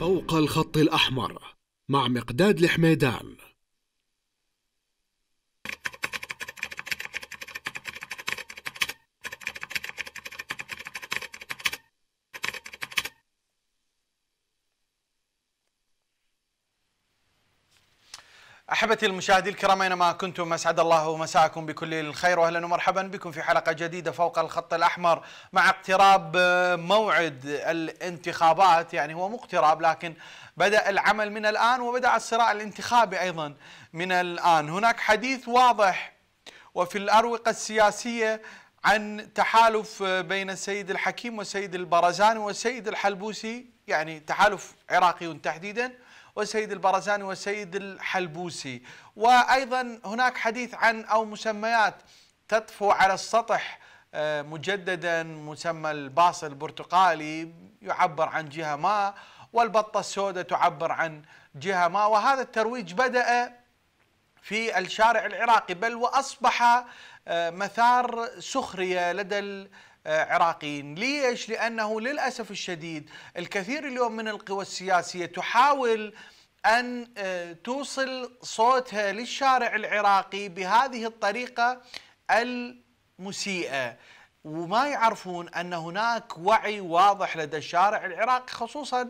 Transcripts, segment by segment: فوق الخط الأحمر مع مقداد الحميدان. أحبتي المشاهدين الكرام أينما كنتم، أسعد الله مساءكم بكل الخير وأهلا ومرحبا بكم في حلقة جديدة فوق الخط الأحمر. مع اقتراب موعد الانتخابات، يعني هو مقترب لكن بدأ العمل من الآن وبدأ الصراع الانتخابي أيضا من الآن. هناك حديث واضح وفي الأروقة السياسية عن تحالف بين السيد الحكيم والسيد البرزاني والسيد الحلبوسي، يعني تحالف عراقي تحديدا، والسيد البرزاني والسيد الحلبوسي. وأيضا هناك حديث عن أو مسميات تطفو على السطح مجددا، مسمى الباص البرتقالي يعبر عن جهة ما، والبطة السوداء تعبر عن جهة ما. وهذا الترويج بدأ في الشارع العراقي، بل وأصبح مثار سخرية لدى عراقيين. ليش؟ لأنه للأسف الشديد الكثير اليوم من القوى السياسية تحاول أن توصل صوتها للشارع العراقي بهذه الطريقة المسيئة، وما يعرفون أن هناك وعي واضح لدى الشارع العراقي، خصوصا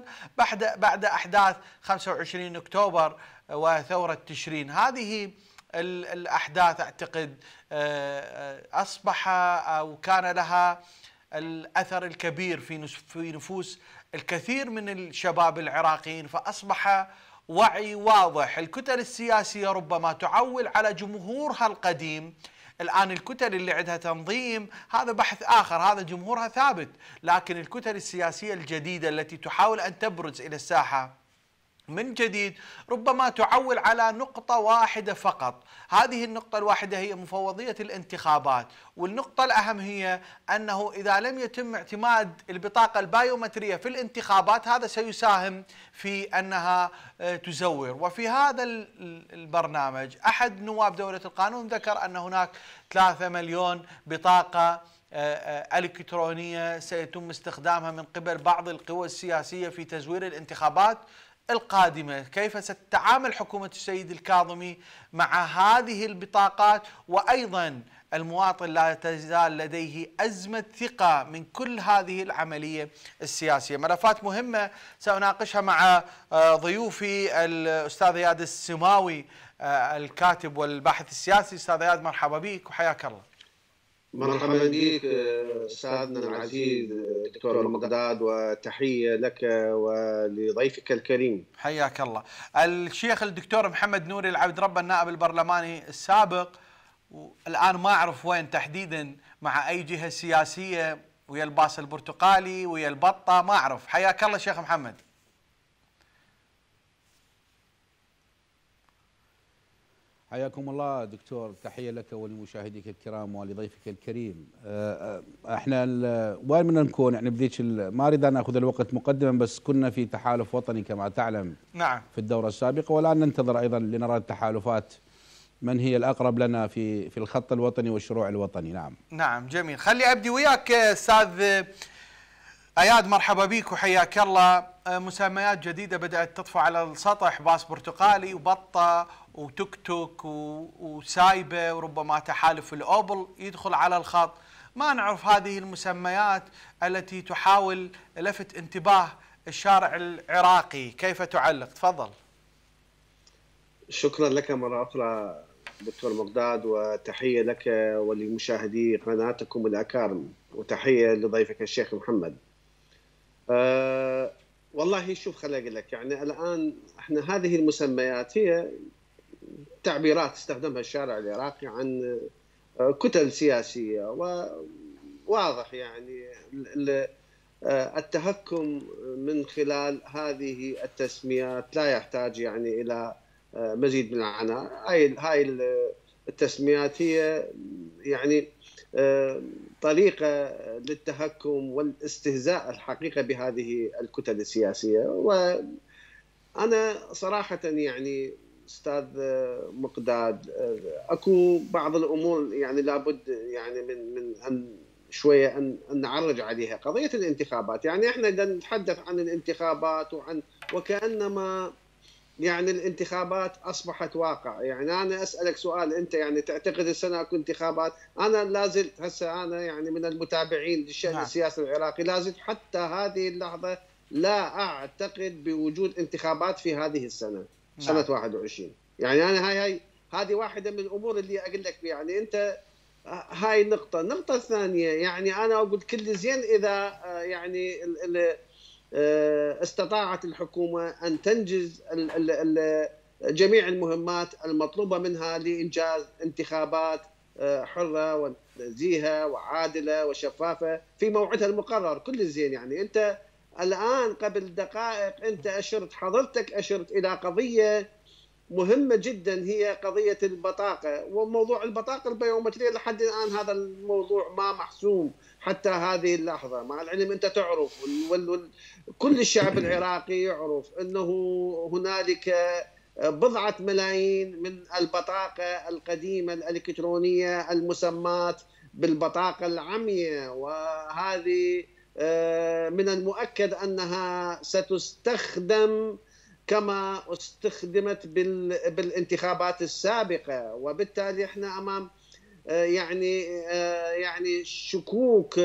بعد أحداث 25 أكتوبر وثورة تشرين. هذه الأحداث أعتقد أصبح أو كان لها الأثر الكبير في نفوس الكثير من الشباب العراقيين، فأصبح وعي واضح. الكتل السياسية ربما تعول على جمهورها القديم. الآن الكتل اللي عندها تنظيم هذا بحث آخر، هذا جمهورها ثابت، لكن الكتل السياسية الجديدة التي تحاول أن تبرز إلى الساحة من جديد ربما تعول على نقطة واحدة فقط. هذه النقطة الواحدة هي مفوضية الانتخابات، والنقطة الأهم هي أنه إذا لم يتم اعتماد البطاقة البايومترية في الانتخابات هذا سيساهم في أنها تزور. وفي هذا البرنامج أحد نواب دولة القانون ذكر أن هناك 3 مليون بطاقة إلكترونية سيتم استخدامها من قبل بعض القوى السياسية في تزوير الانتخابات القادمة. كيف ستتعامل حكومة السيد الكاظمي مع هذه البطاقات؟ وأيضا المواطن لا تزال لديه أزمة ثقة من كل هذه العملية السياسية. ملفات مهمة سأناقشها مع ضيوفي الأستاذ اياد السماوي الكاتب والباحث السياسي. أستاذ اياد مرحبا بك وحياك الله. مرحبا بك استاذنا العزيز دكتور مقداد، وتحيه لك ولضيفك الكريم. حياك الله. الشيخ الدكتور محمد نوري العبد ربه النائب البرلماني السابق، والان ما اعرف وين تحديدا، مع اي جهه سياسيه، ويا الباص البرتقالي ويا البطه، ما اعرف. حياك الله شيخ محمد. حياكم الله دكتور، تحية لك ولمشاهديك الكرام ولضيفك الكريم. احنا وين بدنا نكون يعني بذيك ما اريد ان اخذ الوقت مقدما، بس كنا في تحالف وطني كما تعلم نعم في الدورة السابقة، والان ننتظر ايضا لنرى التحالفات من هي الاقرب لنا في الخط الوطني والشروع الوطني. نعم نعم جميل. خلي ابدي وياك استاذ اياد، مرحبا بك وحياك الله. مسميات جديدة بدأت تطفو على السطح، باص برتقالي وبطة وتوك توك وسايبة، وربما تحالف الأوبل يدخل على الخط. ما نعرف هذه المسميات التي تحاول لفت انتباه الشارع العراقي، كيف تعلق؟ تفضل. شكرا لك مرة أخرى دكتور مقداد، وتحية لك ولمشاهدي قناتكم الأكارم، وتحية لضيفك الشيخ محمد. والله شوف، خليني أقول لك، يعني الآن احنا هذه المسميات هي تعبيرات استخدمها الشارع العراقي عن كتل سياسية، وواضح يعني التهكم من خلال هذه التسميات لا يحتاج يعني إلى مزيد من العناء. هاي التسميات هي يعني طريقة للتهكم والاستهزاء الحقيقة بهذه الكتل السياسية. وأنا صراحة يعني استاذ مقداد، اكو بعض الامور يعني لابد يعني من ان شويه ان نعرج عليها قضيه الانتخابات. يعني احنا نتحدث عن الانتخابات وعن وكانما يعني الانتخابات اصبحت واقع. يعني انا اسالك سؤال، انت يعني تعتقد السنه اكو انتخابات؟ انا لازلت هسه انا يعني من المتابعين للشان السياسي العراقي، لازلت حتى هذه اللحظه لا اعتقد بوجود انتخابات في هذه السنه، سنه 21. يعني انا هاي هذه واحده من الامور اللي اقول لك يعني انت هاي النقطه. النقطه الثانيه يعني انا اقول كل زين اذا يعني استطاعت الحكومه ان تنجز جميع المهمات المطلوبه منها لانجاز انتخابات حره ونزيهه وعادله وشفافه في موعدها المقرر. كل زين. يعني انت الان قبل دقائق انت اشرت، حضرتك اشرت الى قضيه مهمه جدا، هي قضيه البطاقه وموضوع البطاقه البيومتريه. لحد الان هذا الموضوع ما محسوم حتى هذه اللحظه، مع العلم انت تعرف كل الشعب العراقي يعرف انه هنالك بضعه ملايين من البطاقه القديمه الالكترونيه المسمات بالبطاقه العمياء، وهذه من المؤكد انها ستستخدم كما استخدمت بالانتخابات السابقة. وبالتالي احنا امام يعني شكوك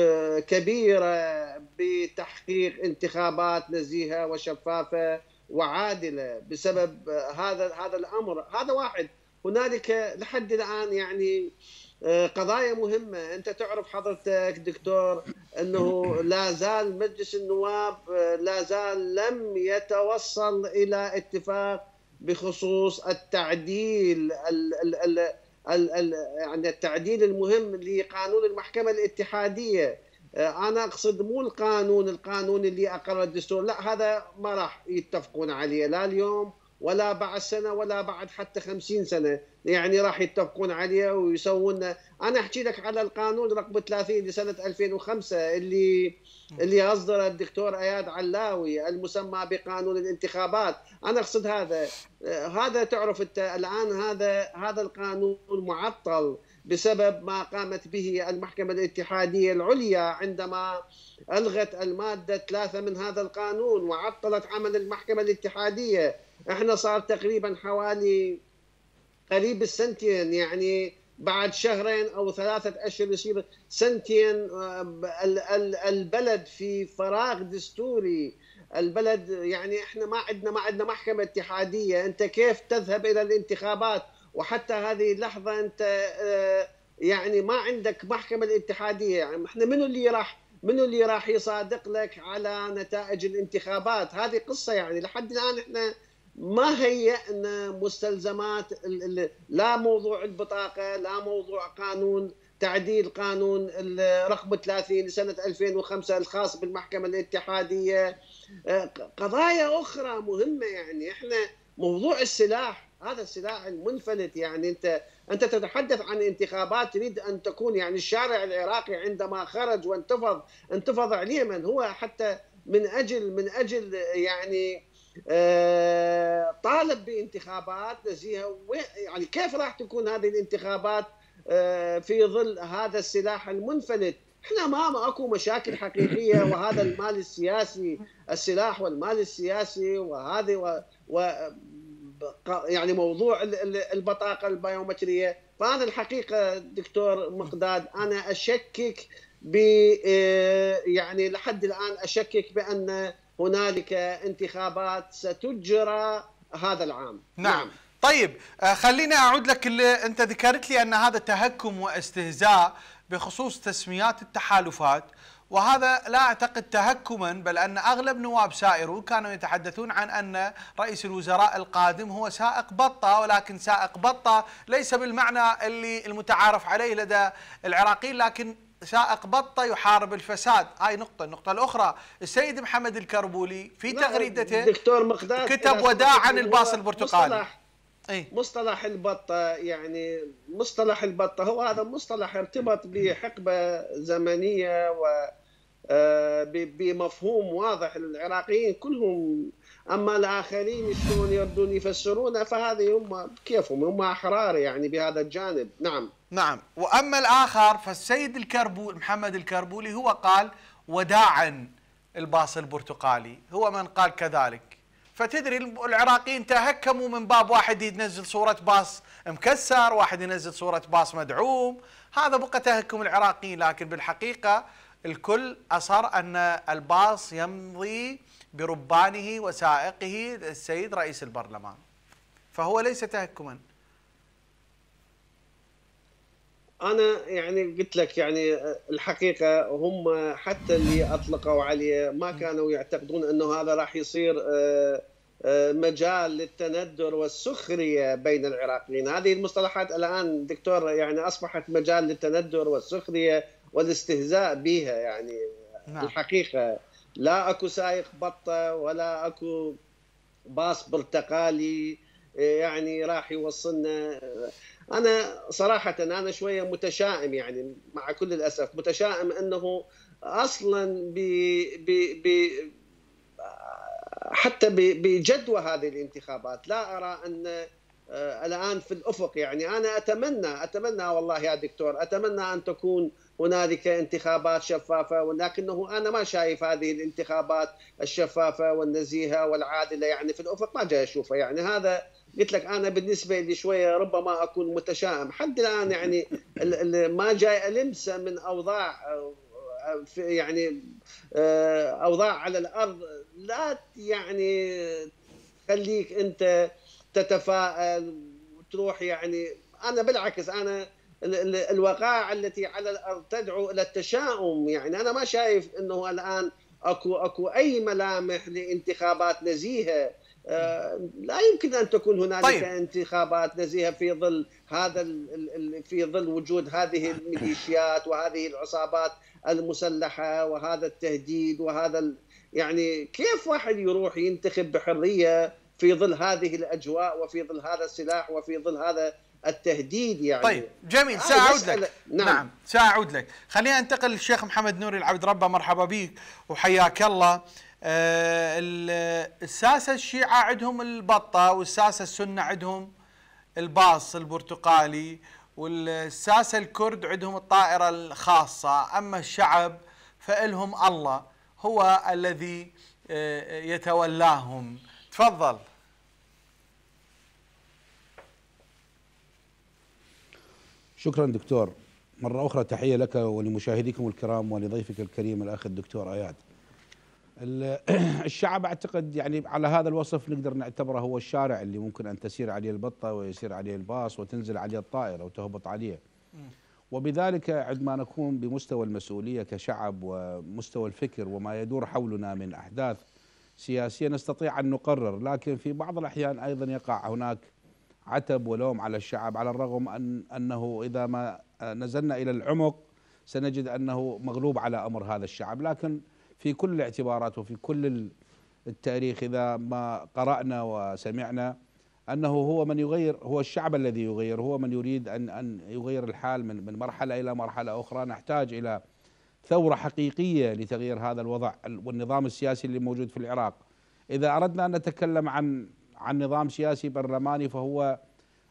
كبيرة بتحقيق انتخابات نزيهة وشفافة وعادلة بسبب هذا الامر. هذا واحد. هنالك لحد الان يعني قضايا مهمة. أنت تعرف حضرتك دكتور أنه لا زال مجلس النواب لا زال لم يتوصل إلى اتفاق بخصوص التعديل يعني التعديل المهم لقانون المحكمة الاتحادية. أنا أقصد مو القانون اللي أقر الدستور، لا، هذا ما راح يتفقون عليه لا اليوم ولا بعد سنة ولا بعد حتى 50 سنة. يعني راح يتفقون عليه ويسوون. أنا أحكي لك على القانون رقم 30 لسنة 2005 اللي أصدر الدكتور اياد علاوي المسمى بقانون الانتخابات. أنا أقصد هذا تعرف أنت الآن هذا القانون معطل بسبب ما قامت به المحكمة الاتحادية العليا عندما ألغت المادة 3 من هذا القانون وعطلت عمل المحكمة الاتحادية. احنا صار تقريبا حوالي قريب السنتين، يعني بعد شهرين أو 3 أشهر يصير سنتين. البلد في فراغ دستوري. البلد يعني احنا ما عندنا محكمة اتحادية. انت كيف تذهب إلى الانتخابات وحتى هذه اللحظة انت يعني ما عندك محكمة الاتحادية؟ يعني احنا منو اللي راح يصادق لك على نتائج الانتخابات؟ هذه قصة. يعني لحد الآن احنا ما هيئنا مستلزمات، لا موضوع البطاقة، لا موضوع قانون تعديل قانون رقم 30 لسنة 2005 الخاص بالمحكمة الاتحادية. قضايا أخرى مهمة. يعني احنا موضوع السلاح، هذا السلاح المنفلت. يعني انت تتحدث عن انتخابات تريد ان تكون، يعني الشارع العراقي عندما خرج وانتفض عليه من هو حتى من اجل يعني طالب بانتخابات نزيهة. يعني كيف راح تكون هذه الانتخابات في ظل هذا السلاح المنفلت؟ احنا امام اكو مشاكل حقيقيه، وهذا المال السياسي، السلاح والمال السياسي، وهذه يعني موضوع البطاقه البيومتريه. فانا الحقيقه دكتور مقداد انا اشكك يعني لحد الان اشكك بان هنالك انتخابات ستجرى هذا العام. نعم. طيب خليني أعود لك. اللي أنت ذكرت لي أن هذا تهكم واستهزاء بخصوص تسميات التحالفات، وهذا لا أعتقد تهكما، بل أن أغلب نواب سائرون كانوا يتحدثون عن أن رئيس الوزراء القادم هو سائق بطة، ولكن سائق بطة ليس بالمعنى اللي المتعارف عليه لدى العراقيين، لكن سائق بطة يحارب الفساد. هاي نقطة. النقطة الأخرى، السيد محمد الكربولي في تغريدته دكتور مقداد كتب وداع عن الباص البرتقالي. مصطلح البطة، يعني مصطلح البطة هو هذا مصطلح ارتبط بحقبة زمنية و بمفهوم واضح للعراقيين كلهم. أما الآخرين يشتون يردون يفسرونه فهذه هم كيفهم، هم أحرار يعني بهذا الجانب. نعم نعم. وأما الآخر فالسيد الكربولي محمد الكربولي هو قال وداعا الباص البرتقالي، هو من قال كذلك. فتدري العراقيين تهكموا من باب واحد ينزل صورة باص مكسر، واحد ينزل صورة باص مدعوم، هذا بقى تهكم العراقيين. لكن بالحقيقة الكل أصر أن الباص يمضي بربانه وسائقه السيد رئيس البرلمان، فهو ليس تهكما. أنا يعني قلت لك يعني الحقيقة هم حتى اللي أطلقوا عليه ما كانوا يعتقدون أنه هذا راح يصير مجال للتندر والسخرية بين العراقيين. هذه المصطلحات الآن دكتور يعني أصبحت مجال للتندر والسخرية والاستهزاء بها يعني. نعم. الحقيقة لا أكو سائق بطة ولا أكو باص برتقالي يعني راح يوصلنا. أنا صراحة أنا شوية متشائم يعني مع كل الأسف، متشائم أنه أصلا حتى بجدوى هذه الانتخابات لا أرى أن الآن في الأفق. يعني أنا أتمنى والله يا دكتور، أتمنى أن تكون هنالك انتخابات شفافة، ولكنه أنا ما شايف هذه الانتخابات الشفافة والنزيهة والعادلة يعني في الأفق ما جاي أشوفها. يعني هذا قلت لك أنا بالنسبة لي شوية ربما أكون متشائم حتى الآن يعني ما جاي ألمسه من أوضاع يعني أوضاع على الأرض لا يعني تخليك أنت تتفائل وتروح. يعني أنا بالعكس أنا الوقائع التي على الأرض تدعو إلى التشاؤم. يعني أنا ما شايف أنه الآن أكو أي ملامح لانتخابات نزيهة. لا يمكن أن تكون هنالك طيب. انتخابات نزيهة في ظل هذا في ظل وجود هذه الميليشيات وهذه العصابات المسلحة وهذا التهديد وهذا يعني كيف واحد يروح ينتخب بحرية في ظل هذه الأجواء وفي ظل هذا السلاح وفي ظل هذا التهديد يعني. طيب جميل، سأعود لك. نعم سأعود لك. خلينا انتقل للشيخ محمد نوري العبد ربه، مرحبا بك وحياك الله. الساسة الشيعة عندهم البطة، والساسة السنة عندهم الباص البرتقالي، والساسة الكرد عندهم الطائرة الخاصة، أما الشعب فإلهم الله هو الذي يتولاهم. تفضل. شكرا دكتور، مرة أخرى تحية لك ولمشاهديكم الكرام ولضيفك الكريم الأخ الدكتور اياد. الشعب أعتقد يعني على هذا الوصف نقدر نعتبره هو الشارع اللي ممكن أن تسير عليه البطة ويسير عليه الباص وتنزل عليه الطائرة وتهبط عليه. وبذلك عندما نكون بمستوى المسؤولية كشعب ومستوى الفكر وما يدور حولنا من أحداث سياسية نستطيع أن نقرر، لكن في بعض الأحيان أيضا يقع هناك عتب ولوم على الشعب، على الرغم أنه إذا ما نزلنا إلى العمق سنجد أنه مغلوب على أمر هذا الشعب. لكن في كل الاعتبارات وفي كل التاريخ إذا ما قرأنا وسمعنا أنه هو من يغير، هو الشعب الذي يغير، هو من يريد أن يغير الحال من مرحلة إلى مرحلة أخرى. نحتاج إلى ثورة حقيقية لتغيير هذا الوضع والنظام السياسي اللي موجود في العراق. إذا أردنا أن نتكلم عن نظام سياسي برلماني فهو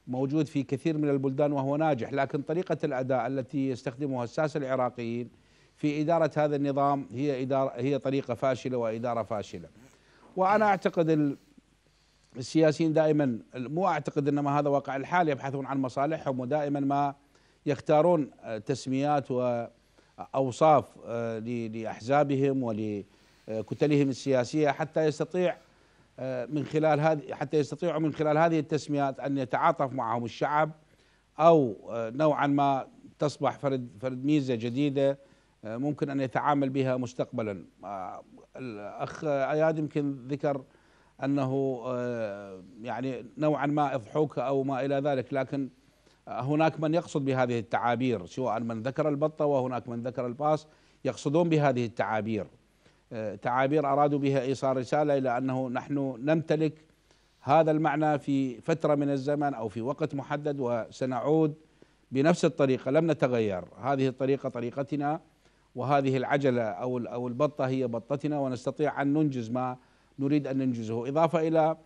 موجود في كثير من البلدان وهو ناجح، لكن طريقة الأداء التي يستخدمها الساسة العراقيين في إدارة هذا النظام هي طريقة فاشلة وإدارة فاشلة. وأنا أعتقد السياسيين دائما، مو أعتقد، إنما هذا واقع الحال، يبحثون عن مصالحهم ودائما ما يختارون تسميات وأوصاف لأحزابهم ولكتلهم السياسية حتى يستطيعوا من خلال هذه التسميات أن يتعاطف معهم الشعب، أو نوعا ما تصبح فرد ميزة جديدة ممكن أن يتعامل بها مستقبلا. الأخ اياد يمكن ذكر أنه يعني نوعا ما أضحوك أو ما إلى ذلك، لكن هناك من يقصد بهذه التعابير، سواء من ذكر البطة وهناك من ذكر الباص، يقصدون بهذه التعابير تعابير أرادوا بها إيصال رسالة إلى أنه نحن نمتلك هذا المعنى في فترة من الزمن أو في وقت محدد وسنعود بنفس الطريقة، لم نتغير، هذه الطريقة طريقتنا وهذه العجلة أو البطة هي بطتنا، ونستطيع أن ننجز ما نريد أن ننجزه. إضافة إلى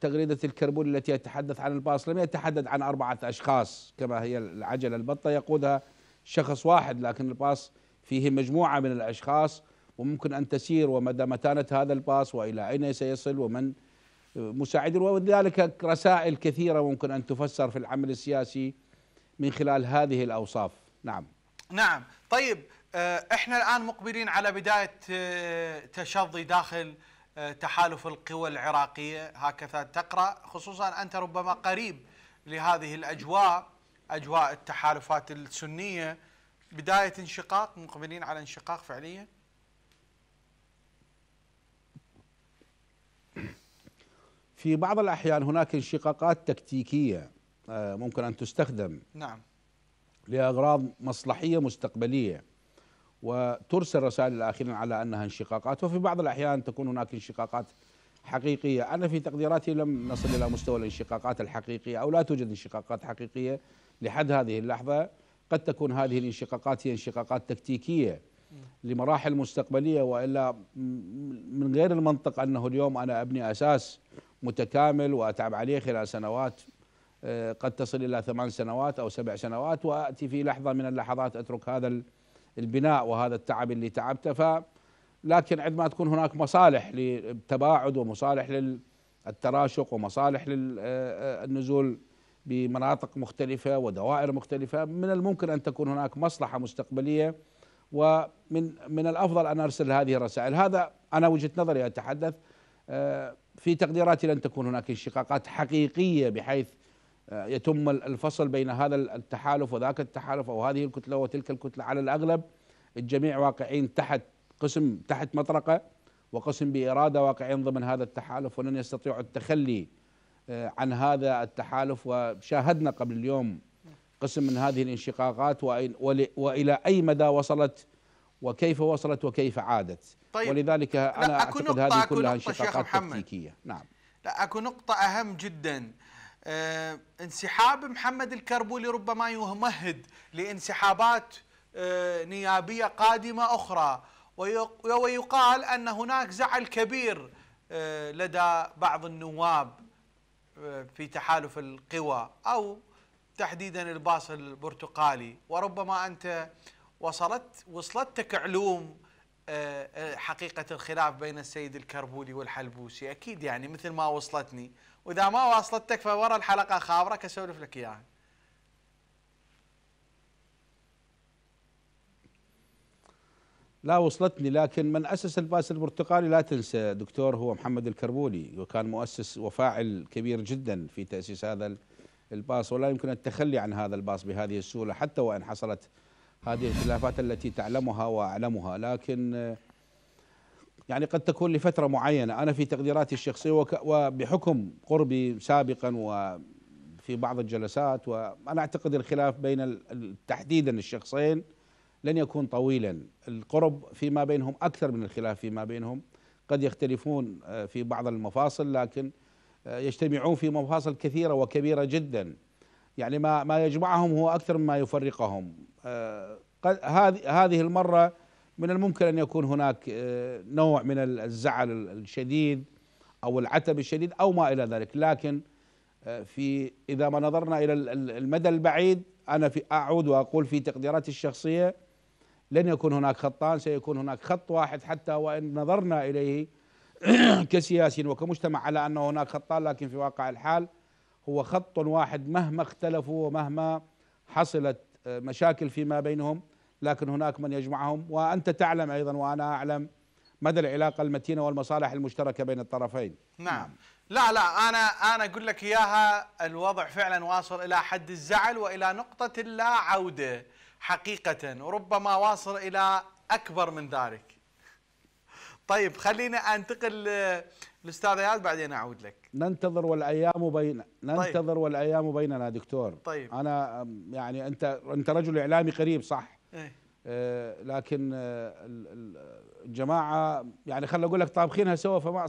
تغريدة الكربولي التي يتحدث عن الباص، لم يتحدث عن 4 أشخاص كما هي العجلة. البطة يقودها شخص واحد، لكن الباص فيه مجموعة من الأشخاص، وممكن أن تسير ومدى متانة هذا الباص وإلى أين سيصل ومن مساعده، ولذلك رسائل كثيرة ممكن أن تفسر في العمل السياسي من خلال هذه الأوصاف. نعم. نعم. طيب، احنا الآن مقبلين على بداية تشظي داخل تحالف القوى العراقية، هكذا تقرأ، خصوصا أنت ربما قريب لهذه الأجواء، أجواء التحالفات السنية، بداية انشقاق، مقبلين على انشقاق فعليا؟ في بعض الأحيان هناك انشقاقات تكتيكية ممكن أن تستخدم، نعم، لأغراض مصلحية مستقبلية، وترسل رسائل أخيرا على أنها انشقاقات، وفي بعض الأحيان تكون هناك انشقاقات حقيقية. أنا في تقديراتي لم نصل إلى مستوى الانشقاقات الحقيقية، أو لا توجد انشقاقات حقيقية لحد هذه اللحظة. قد تكون هذه الانشقاقات هي انشقاقات تكتيكية لمراحل مستقبلية، وإلا من غير المنطق أنه اليوم أنا أبني أساس متكامل وأتعب عليه خلال سنوات، قد تصل إلى 8 سنوات أو 7 سنوات، وأتي في لحظة من اللحظات أترك هذا البناء وهذا التعب اللي تعبته. لكن عندما تكون هناك مصالح للتباعد ومصالح للتراشق ومصالح للنزول بمناطق مختلفة ودوائر مختلفة، من الممكن أن تكون هناك مصلحة مستقبلية، ومن الأفضل أن أرسل هذه الرسائل. هذا أنا وجهة نظري أتحدث. في تقديراتي لن تكون هناك انشقاقات حقيقية بحيث يتم الفصل بين هذا التحالف وذاك التحالف، أو هذه الكتلة وتلك الكتلة. على الأغلب الجميع واقعين تحت قسم، تحت مطرقة، وقسم بإرادة واقعين ضمن هذا التحالف، ولن يستطيعوا التخلي عن هذا التحالف. وشاهدنا قبل اليوم قسم من هذه الانشقاقات، وإلى أي مدى وصلت وكيف وصلت وكيف عادت. طيب، ولذلك أنا أعتقد هذه كلها انشقاقات تكتيكية. نعم. لا، أكو نقطة أهم جدا. انسحاب محمد الكربولي ربما يمهد لانسحابات نيابية قادمة أخرى، ويقال أن هناك زعل كبير لدى بعض النواب في تحالف القوى، أو تحديدا الباص البرتقالي. وربما أنت وصلتك علوم حقيقة الخلاف بين السيد الكربولي والحلبوسي، أكيد يعني مثل ما وصلتني، وإذا ما وصلتك فورا الحلقة خابرك أسولف لك إياها. لا وصلتني، لكن من أسس الباص البرتقالي لا تنسى دكتور هو محمد الكربولي، وكان مؤسس وفاعل كبير جدا في تأسيس هذا الباص، ولا يمكن التخلي عن هذا الباص بهذه السهولة، حتى وإن حصلت هذه الخلافات التي تعلمها وأعلمها. لكن يعني قد تكون لفترة معينة. أنا في تقديراتي الشخصية، وبحكم قربي سابقا وفي بعض الجلسات، وأنا أعتقد الخلاف بين تحديدا الشخصين لن يكون طويلا. القرب فيما بينهم أكثر من الخلاف فيما بينهم. قد يختلفون في بعض المفاصل، لكن يجتمعون في مفاصل كثيرة وكبيرة جدا. يعني ما يجمعهم هو أكثر مما يفرقهم. هذه المرة من الممكن أن يكون هناك نوع من الزعل الشديد أو العتب الشديد أو ما إلى ذلك، لكن إذا ما نظرنا إلى المدى البعيد، أنا أعود وأقول في تقديراتي الشخصية لن يكون هناك خطان، سيكون هناك خط واحد، حتى وإن نظرنا إليه كسياسيين وكمجتمع على أن هناك خطان، لكن في واقع الحال هو خط واحد مهما اختلفوا ومهما حصلت مشاكل فيما بينهم، لكن هناك من يجمعهم. وأنت تعلم أيضا وأنا أعلم مدى العلاقة المتينة والمصالح المشتركة بين الطرفين. نعم. لا، أنا أقول لك إياها، الوضع فعلا واصل إلى حد الزعل وإلى نقطة اللا عودة حقيقة، وربما واصل إلى أكبر من ذلك. طيب، خلينا أنتقل الأستاذ اياد، بعدين أعود لك. ننتظر والأيام بيننا دكتور. طيب. أنا يعني أنت رجل إعلامي قريب، صح؟ إيه. لكن الجماعة يعني خليني أقول لك طابخينها سوا،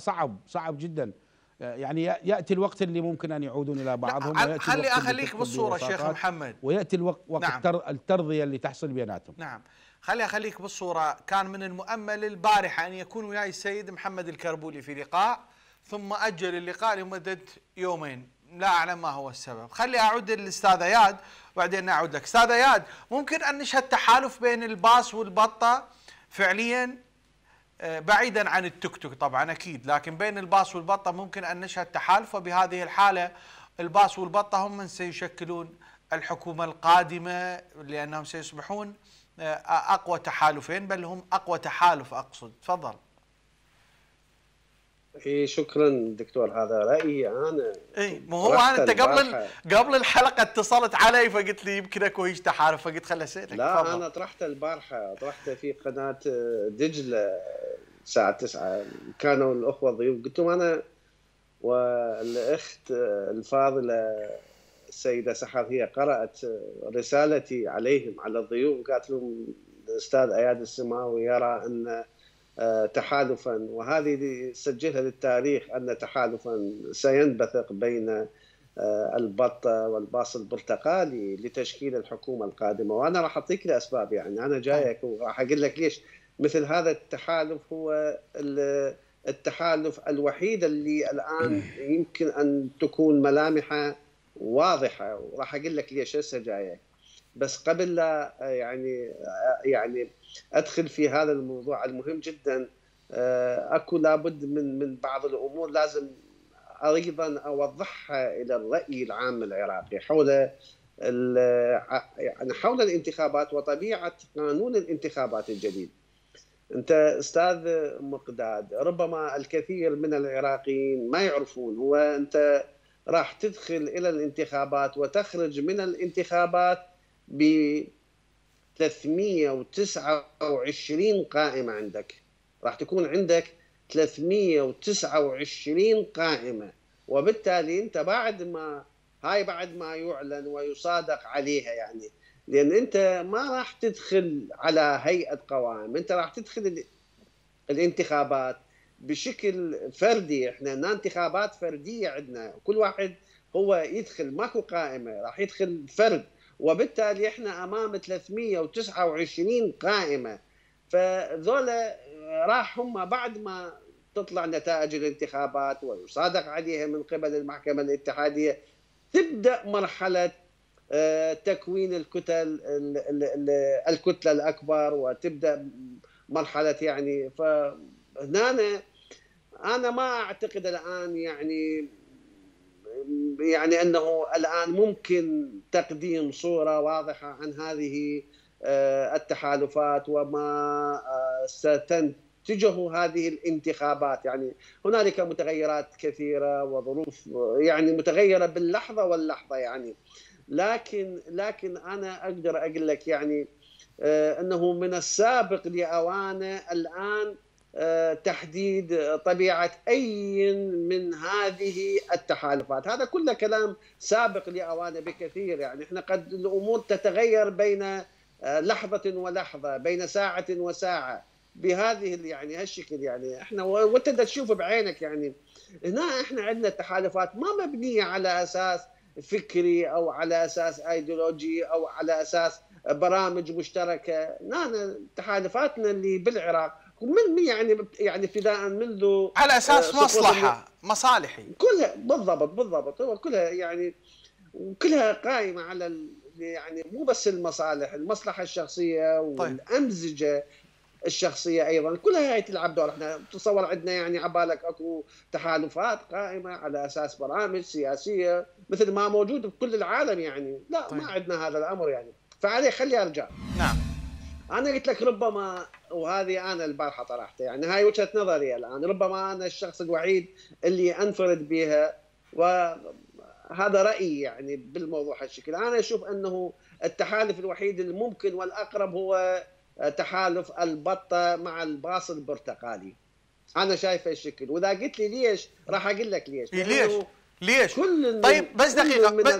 صعب جدا. يعني يأتي الوقت اللي ممكن أن يعودون إلى بعضهم. أخليك بالصورة شيخ محمد، ويأتي الوقت، نعم، الترضية اللي تحصل بيناتهم. نعم. خلي أخليك بالصورة. كان من المؤمل البارحة أن يكون وياي السيد محمد الكربولي في لقاء، ثم أجل اللقاء لمدة يومين، لا أعلم ما هو السبب. خلي أعود للأستاذ اياد وبعدين أعود لك. أستاذ اياد، ممكن أن نشهد تحالف بين الباص والبطة فعليا، بعيدا عن التوك توك طبعا أكيد، لكن بين الباص والبطة ممكن أن نشهد تحالف، وبهذه الحالة الباص والبطة هم من سيشكلون الحكومة القادمة، لأنهم سيصبحون أقوى تحالفين، بل هم أقوى تحالف أقصد. تفضل. اي شكرا دكتور، هذا رايي انا. اي ما هو انا، انت قبل الحلقه اتصلت علي فقلت لي يمكن اكو هيج تحالف، فقلت خل اسالك. لا فضل. انا طرحته البارحه، طرحته في قناه دجله الساعه 9، كانوا الاخوه ضيوف، قلت لهم انا والاخت الفاضله السيده سحر هي قرات رسالتي عليهم على الضيوف، قالت لهم الاستاذ اياد السماوي يرى ان تحالفا، وهذه سجلها للتاريخ، أن تحالفا سينبثق بين البطة والباص البرتقالي لتشكيل الحكومة القادمة. وأنا راح أعطيك الأسباب، يعني أنا جايك وراح أقول لك ليش مثل هذا التحالف هو التحالف الوحيد اللي الآن يمكن أن تكون ملامحه واضحة، وراح أقول لك ليش هسه جايك. بس قبل لا يعني ادخل في هذا الموضوع المهم جدا، اكو لابد من بعض الامور لازم ايضا اوضحها الى الراي العام العراقي حول حول الانتخابات وطبيعه قانون الانتخابات الجديد. انت استاذ مقداد، ربما الكثير من العراقيين ما يعرفون، هو انت راح تدخل الى الانتخابات وتخرج من الانتخابات ب 329 قائمة عندك، راح تكون عندك 329 قائمة، وبالتالي أنت بعد ما يعلن ويصادق عليها، يعني لأن أنت ما راح تدخل على هيئة قوائم، أنت راح تدخل الانتخابات بشكل فردي. إحنا عندنا انتخابات فردية، عندنا كل واحد هو يدخل، ماكو قائمة، راح يدخل فرد، وبالتالي احنا امام 329 قائمه. فذولا راح هم بعد ما تطلع نتائج الانتخابات ويصادق عليها من قبل المحكمه الاتحاديه، تبدا مرحله تكوين الكتله الاكبر، وتبدا مرحله يعني. فهنا انا ما اعتقد الان يعني أنه الآن ممكن تقديم صورة واضحة عن هذه التحالفات وما ستنتجه هذه الانتخابات. يعني هنالك متغيرات كثيرة وظروف يعني متغيرة باللحظة واللحظة يعني، لكن أنا أقدر أقول لك يعني أنه من السابق لأوانه الآن تحديد طبيعة أي من هذه التحالفات. هذا كله كلام سابق لأوانه بكثير، يعني احنا قد الأمور تتغير بين لحظة ولحظة، بين ساعة وساعة، بهذه يعني هالشكل يعني. احنا وانت تشوف بعينك يعني، هنا احنا عندنا تحالفات ما مبنية على أساس فكري أو على أساس أيديولوجي أو على أساس برامج مشتركة. هنا تحالفاتنا اللي بالعراق من يعني ابتداء منذ على اساس مصلحه مصالحي، كلها بالضبط هو كلها يعني، وكلها قائمه على يعني مو بس المصلحه الشخصيه والامزجه الشخصيه ايضا، كلها هي تلعب دور. احنا تصور عندنا يعني عبالك اكو تحالفات قائمه على اساس برامج سياسيه مثل ما موجود بكل العالم يعني، لا ما عندنا هذا الامر يعني. فعليه خلي ارجع. نعم انا قلت لك ربما، وهذه انا البارحه طرحتها يعني، هاي وجهه نظري الان، ربما انا الشخص الوحيد اللي انفرد بها، وهذا رايي يعني بالموضوع هالشكل. انا اشوف انه التحالف الوحيد الممكن والاقرب هو تحالف البطه مع الباص البرتقالي. انا شايفه الشكل، واذا قلت لي ليش راح اقول لك ليش. طيب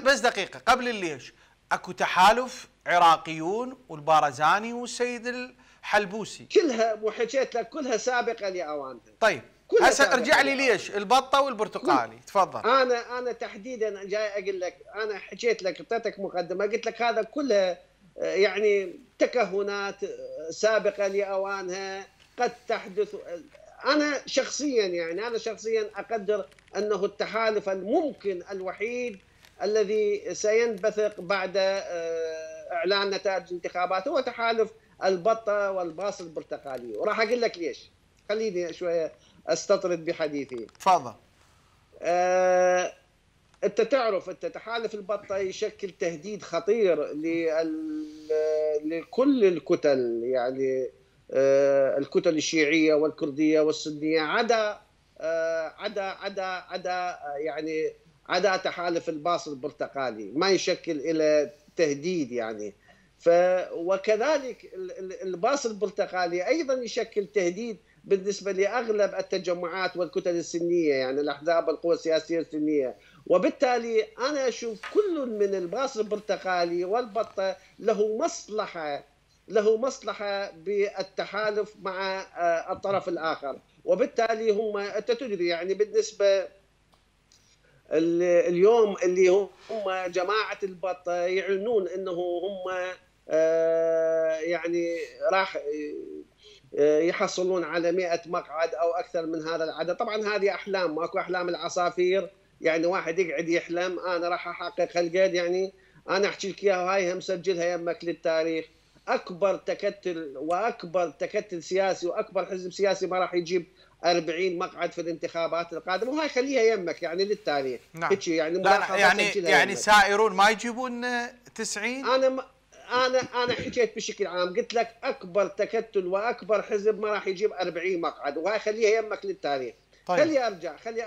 بس دقيقه قبل الليش، اكو تحالف عراقيون والبارزاني والسيد الحلبوسي، كلها وحكيت لك كلها سابقه لاوانها. طيب هسه ارجع لي ليش البطه والبرتقالي. تفضل. انا تحديدا جاي اقول لك، انا حكيت لك اعطيتك مقدمه، قلت لك هذا كلها يعني تكهنات سابقة لأوانها قد تحدث. أنا شخصيا يعني أقدر أنه التحالف الممكن الوحيد الذي سينبثق بعد إعلان نتائج الانتخابات هو تحالف البطة والباص البرتقالي، وراح أقول لك ليش. خليني شوية أستطرد بحديثي. تفضل. أنت تعرف تحالف البطة يشكل تهديد خطير لكل الكتل، يعني الكتل الشيعية والكردية والسنية عدا تحالف الباص البرتقالي، ما يشكل إلى تهديد يعني. وكذلك الباص البرتقالي أيضا يشكل تهديد بالنسبة لأغلب التجمعات والكتل السنية، يعني الأحزاب والقوى السياسية السنية. وبالتالي أنا أشوف كل من الباص البرتقالي والبطة له مصلحة بالتحالف مع الطرف الآخر، وبالتالي هم تدري يعني بالنسبة اليوم اللي هم جماعة البطة يعلنون أنه هم يعني راح يحصلون على 100 مقعد أو أكثر من هذا العدد. طبعا هذه أحلام، ماكو أحلام العصافير، يعني واحد يقعد يحلم أنا راح أحقق هالقد. يعني أنا أحكي لك إياها وهاي مسجلها يمك للتاريخ. أكبر تكتل سياسي وأكبر حزب سياسي ما راح يجيب 40 مقعد في الانتخابات القادمه، وهاي خليها يمك يعني للتاريخ. نعم. يعني يعني سائرون ما يجيبون 90. انا حكيت بشكل عام، قلت لك اكبر تكتل واكبر حزب ما راح يجيب 40 مقعد، وهاي خليها يمك للتاريخ. طيب. خلي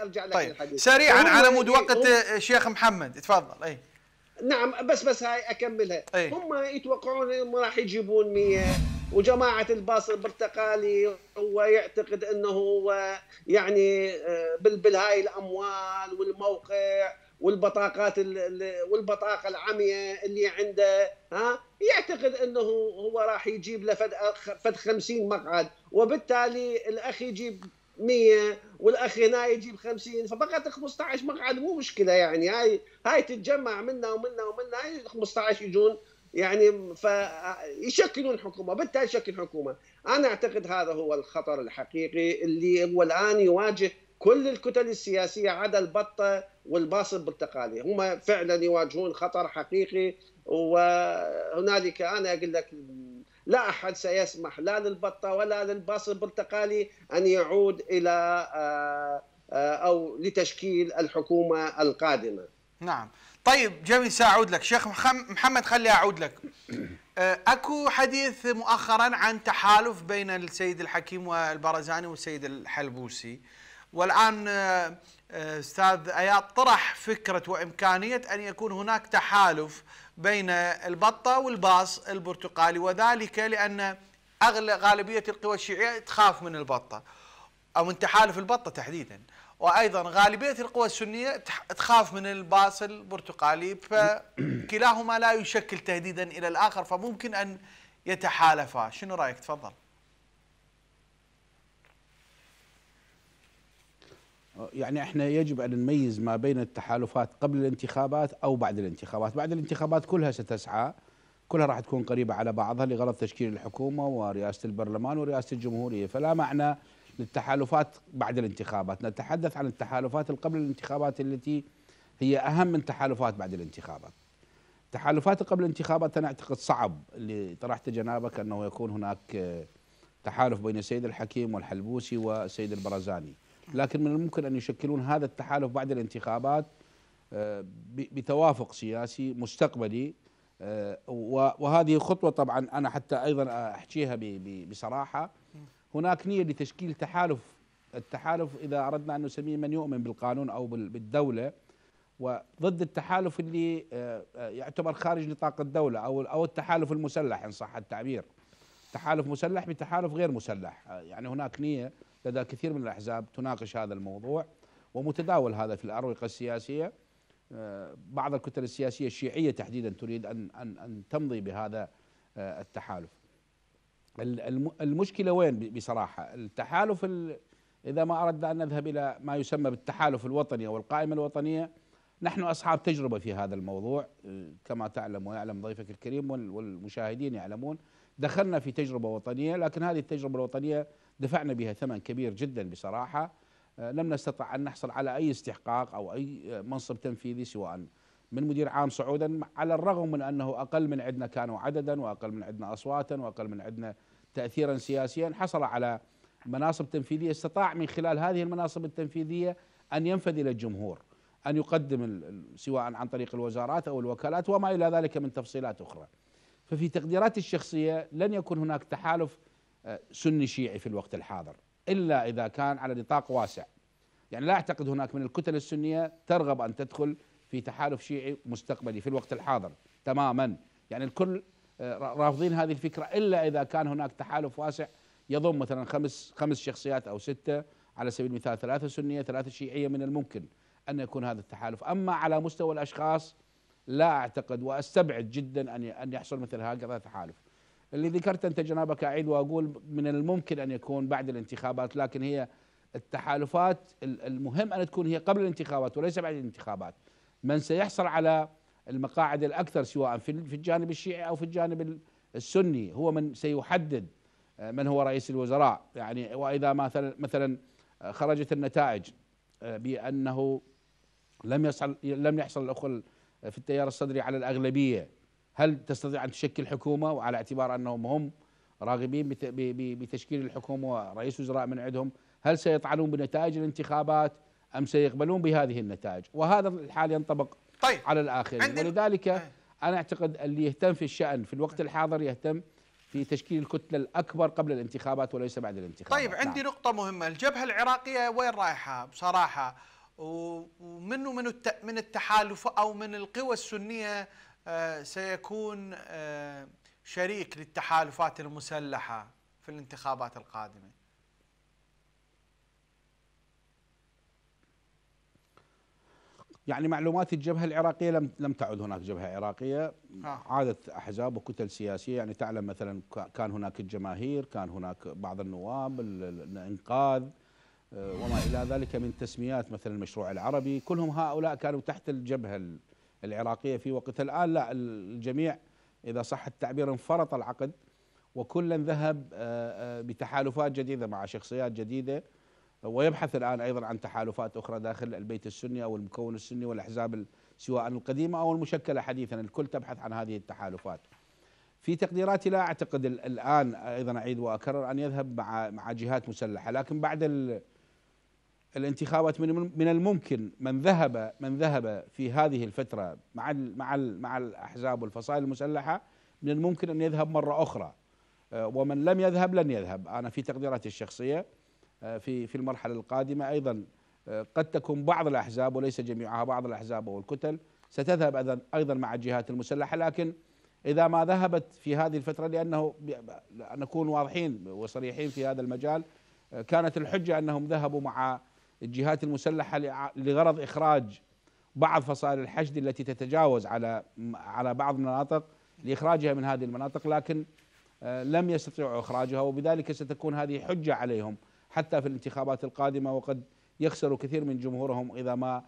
ارجع لك الحديث سريعا على مود وقت الشيخ محمد، تفضل. اي نعم، بس هاي اكملها. هم يتوقعون انهم راح يجيبون 100، وجماعة الباص البرتقالي هو يعتقد انه هو يعني بالهاي الاموال والموقع والبطاقه العمياء اللي عنده، ها، يعتقد انه هو راح يجيب له فد 50 مقعد، وبالتالي الاخ يجيب 100 والاخ هنا يجيب 50، ففقط 15 مقعد مو مشكله يعني. هاي تتجمع منا هاي 15 يجون يعني فيشكلون حكومه، بالتالي يشكل حكومه. انا اعتقد هذا هو الخطر الحقيقي اللي هو الان يواجه كل الكتل السياسيه عدا البطه والباص البرتقالي، هم فعلا يواجهون خطر حقيقي. وهنالك انا اقول لك لا احد سيسمح لا للبطه ولا للباص البرتقالي ان يعود الى او لتشكيل الحكومه القادمه. نعم. طيب جميل، ساعود لك شيخ محمد، خلي اعود لك. اكو حديث مؤخرا عن تحالف بين السيد الحكيم والبرزاني والسيد الحلبوسي، والان استاذ اياد طرح فكره وامكانيه ان يكون هناك تحالف بين البطه والباص البرتقالي، وذلك لان غالبيه القوى الشيعيه تخاف من البطه او من تحالف البطه تحديدا، وايضا غالبيه القوى السنيه تخاف من الباص البرتقالي، فكلاهما لا يشكل تهديدا الى الاخر، فممكن ان يتحالفا. شنو رايك؟ تفضل. يعني احنا يجب ان نميز ما بين التحالفات قبل الانتخابات او بعد الانتخابات. بعد الانتخابات كلها ستسعى، كلها راح تكون قريبه على بعضها لغرض تشكيل الحكومه ورئاسه البرلمان ورئاسه الجمهوريه، فلا معنى للتحالفات بعد الانتخابات. نتحدث عن التحالفات قبل الانتخابات التي هي أهم من تحالفات بعد الانتخابات. تحالفات قبل الانتخابات أنا أعتقد صعب، اللي طرحت جنابك أنه يكون هناك تحالف بين السيد الحكيم والحلبوسي والسيد البرزاني، لكن من الممكن أن يشكلون هذا التحالف بعد الانتخابات بتوافق سياسي مستقبلي. وهذه خطوة طبعا أنا حتى أيضا أحكيها بصراحة، هناك نية لتشكيل تحالف. التحالف إذا أردنا أن نسميه من يؤمن بالقانون أو بالدولة، وضد التحالف اللي يعتبر خارج نطاق الدولة أو التحالف المسلح إن صح التعبير. تحالف مسلح بتحالف غير مسلح، يعني هناك نية لدى كثير من الأحزاب تناقش هذا الموضوع، ومتداول هذا في الأروقة السياسية. بعض الكتل السياسية الشيعية تحديدا تريد أن تمضي بهذا التحالف. المشكلة وين بصراحة؟ التحالف إذا ما أردنا أن نذهب إلى ما يسمى بالتحالف الوطني أو القائمة الوطنية، نحن أصحاب تجربة في هذا الموضوع كما تعلم ويعلم ضيفك الكريم والمشاهدين يعلمون. دخلنا في تجربة وطنية، لكن هذه التجربة الوطنية دفعنا بها ثمن كبير جدا بصراحة، لم نستطع أن نحصل على أي استحقاق أو أي منصب تنفيذي سواء من مدير عام صعودا، على الرغم من أنه أقل من عندنا كانوا عددا وأقل من عندنا أصواتا وأقل من عندنا تأثيرا سياسيا، حصل على مناصب تنفيذية استطاع من خلال هذه المناصب التنفيذية أن ينفذ إلى الجمهور، أن يقدم سواء عن طريق الوزارات أو الوكالات وما إلى ذلك من تفصيلات أخرى. ففي تقديراتي الشخصية لن يكون هناك تحالف سني شيعي في الوقت الحاضر إلا إذا كان على نطاق واسع، يعني لا أعتقد هناك من الكتل السنية ترغب أن تدخل في تحالف شيعي مستقبلي في الوقت الحاضر تماما، يعني الكل رافضين هذه الفكرة إلا إذا كان هناك تحالف واسع يضم مثلا خمس شخصيات أو 6 على سبيل المثال، 3 سنية 3 شيعية، من الممكن أن يكون هذا التحالف. أما على مستوى الأشخاص لا أعتقد وأستبعد جدا أن يحصل مثل هكذا تحالف. اللي ذكرت أنت جنابك أعيد وأقول من الممكن أن يكون بعد الانتخابات، لكن هي التحالفات المهم أن تكون هي قبل الانتخابات وليس بعد الانتخابات. من سيحصل على المقاعد الأكثر سواء في الجانب الشيعي أو في الجانب السني هو من سيحدد من هو رئيس الوزراء، يعني وإذا مثلا خرجت النتائج بأنه لم يحصل الأخوة في التيار الصدري على الأغلبية، هل تستطيع أن تشكل حكومة؟ وعلى اعتبار أنهم هم راغبين بتشكيل الحكومة ورئيس وزراء من عندهم، هل سيطعنون بنتائج الانتخابات أم سيقبلون بهذه النتائج؟ وهذا الحال ينطبق طيب على الآخرين، ولذلك أنا أعتقد اللي يهتم في الشأن في الوقت الحاضر يهتم في تشكيل الكتلة الأكبر قبل الانتخابات وليس بعد الانتخابات. طيب عندي نقطة مهمة، الجبهة العراقية وين رايحة بصراحة؟ ومنه من التحالف أو من القوى السنية سيكون شريك للتحالفات المسلحة في الانتخابات القادمة؟ يعني معلومات الجبهة العراقية لم تعد هناك جبهة عراقية، عادت أحزاب وكتل سياسية، يعني تعلم مثلا كان هناك الجماهير، كان هناك بعض النواب، الإنقاذ وما إلى ذلك من تسميات، مثلا المشروع العربي، كلهم هؤلاء كانوا تحت الجبهة العراقية في وقت. الآن لا، الجميع إذا صح التعبير انفرط العقد وكلا ذهب بتحالفات جديدة مع شخصيات جديدة، ويبحث الآن أيضا عن تحالفات أخرى داخل البيت السني أو المكون السني والأحزاب سواء القديمة أو المشكلة حديثا، الكل تبحث عن هذه التحالفات. في تقديراتي لا أعتقد الآن أيضا أعيد وأكرر أن يذهب مع جهات مسلحة، لكن بعد الانتخابات من الممكن من ذهب في هذه الفترة مع الأحزاب والفصائل المسلحة من الممكن أن يذهب مرة أخرى، ومن لم يذهب لن يذهب. أنا في تقديراتي الشخصية في المرحلة القادمة أيضا قد تكون بعض الأحزاب وليس جميعها، بعض الأحزاب والكتل ستذهب أيضا مع الجهات المسلحة، لكن إذا ما ذهبت في هذه الفترة، لأنه نكون واضحين وصريحين في هذا المجال، كانت الحجة أنهم ذهبوا مع الجهات المسلحة لغرض إخراج بعض فصائل الحشد التي تتجاوز على بعض المناطق، لإخراجها من هذه المناطق، لكن لم يستطيعوا إخراجها، وبذلك ستكون هذه حجة عليهم حتى في الانتخابات القادمة، وقد يخسروا كثير من جمهورهم إذا ما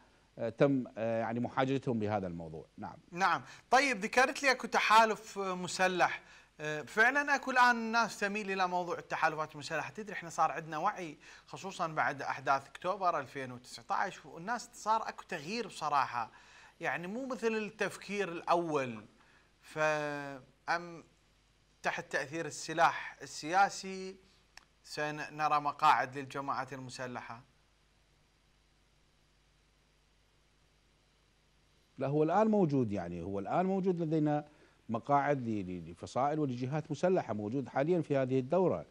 تم يعني محاجتهم بهذا الموضوع. نعم. طيب ذكرت لي اكو تحالف مسلح، فعلا اكو الان الناس تميل الى موضوع التحالفات المسلحه، تدري احنا صار عندنا وعي خصوصا بعد احداث اكتوبر 2019، والناس صار اكو تغيير بصراحه، يعني مو مثل التفكير الاول، فأم تحت تاثير السلاح السياسي سنرى مقاعد للجماعات المسلحه. لا، هو الآن موجود، يعني هو الآن موجود لدينا مقاعد لفصائل ولجهات مسلحة، موجود حاليا في هذه الدورة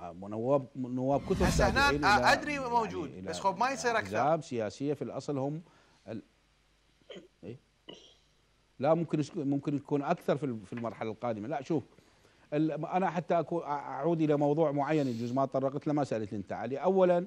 نواب كتب تابعين أدري موجود، يعني بس خب ما يصير أكثر أحزاب سياسية في الأصل هم لا، ممكن يكون أكثر في المرحلة القادمة. لا شوف، أنا حتى أعود إلى موضوع معين يجوز ما تطرقت له، ما سألت أنت عليه. أولا